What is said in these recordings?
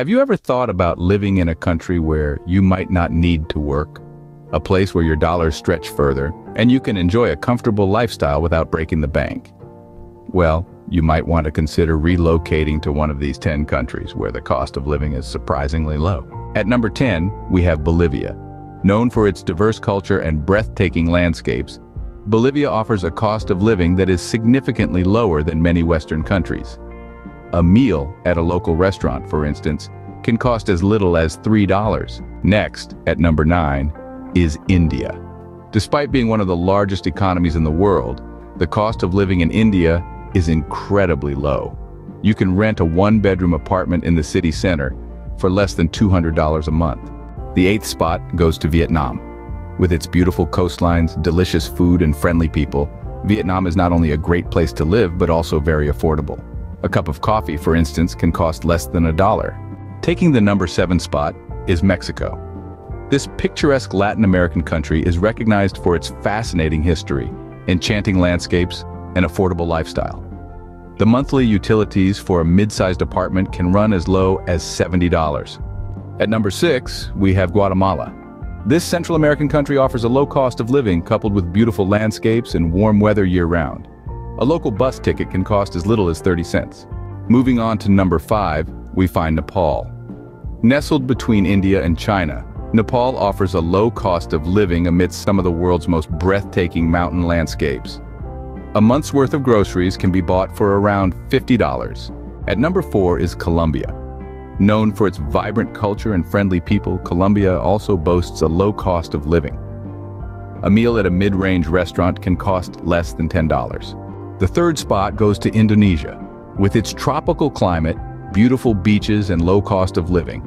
Have you ever thought about living in a country where you might not need to work? A place where your dollars stretch further and you can enjoy a comfortable lifestyle without breaking the bank? Well, you might want to consider relocating to one of these 10 countries where the cost of living is surprisingly low. At number 10, we have Bolivia. Known for its diverse culture and breathtaking landscapes, Bolivia offers a cost of living that is significantly lower than many Western countries. A meal at a local restaurant, for instance, can cost as little as $3. Next, at number 9, is India. Despite being one of the largest economies in the world, the cost of living in India is incredibly low. You can rent a one-bedroom apartment in the city center for less than $200 a month. The 8th spot goes to Vietnam. With its beautiful coastlines, delicious food, and friendly people, Vietnam is not only a great place to live, but also very affordable. A cup of coffee, for instance, can cost less than $1. Taking the number 7 spot is Mexico. This picturesque Latin American country is recognized for its fascinating history, enchanting landscapes, and affordable lifestyle. The monthly utilities for a mid-sized apartment can run as low as $70. At number 6, we have Guatemala. This Central American country offers a low cost of living coupled with beautiful landscapes and warm weather year-round. A local bus ticket can cost as little as 30 cents. Moving on to number 5, we find Nepal. Nestled between India and China, Nepal offers a low cost of living amidst some of the world's most breathtaking mountain landscapes. A month's worth of groceries can be bought for around $50. At number 4 is Colombia. Known for its vibrant culture and friendly people, Colombia also boasts a low cost of living. A meal at a mid-range restaurant can cost less than $10. The 3rd spot goes to Indonesia. With its tropical climate, beautiful beaches, and low cost of living,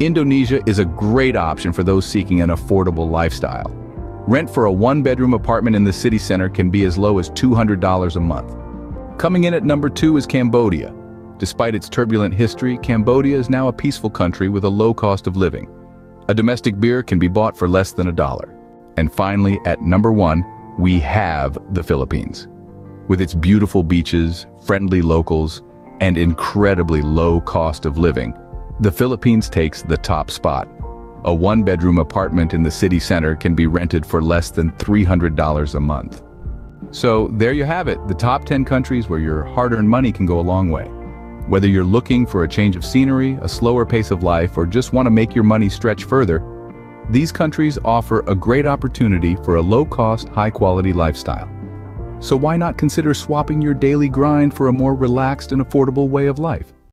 Indonesia is a great option for those seeking an affordable lifestyle. Rent for a one-bedroom apartment in the city center can be as low as $200 a month. Coming in at number 2 is Cambodia. Despite its turbulent history, Cambodia is now a peaceful country with a low cost of living. A domestic beer can be bought for less than $1. And finally, at number 1, we have the Philippines. With its beautiful beaches, friendly locals, and incredibly low cost of living, the Philippines takes the top spot. A one-bedroom apartment in the city center can be rented for less than $300 a month. So there you have it, the top 10 countries where your hard-earned money can go a long way. Whether you're looking for a change of scenery, a slower pace of life, or just want to make your money stretch further, these countries offer a great opportunity for a low-cost, high-quality lifestyle. So why not consider swapping your daily grind for a more relaxed and affordable way of life?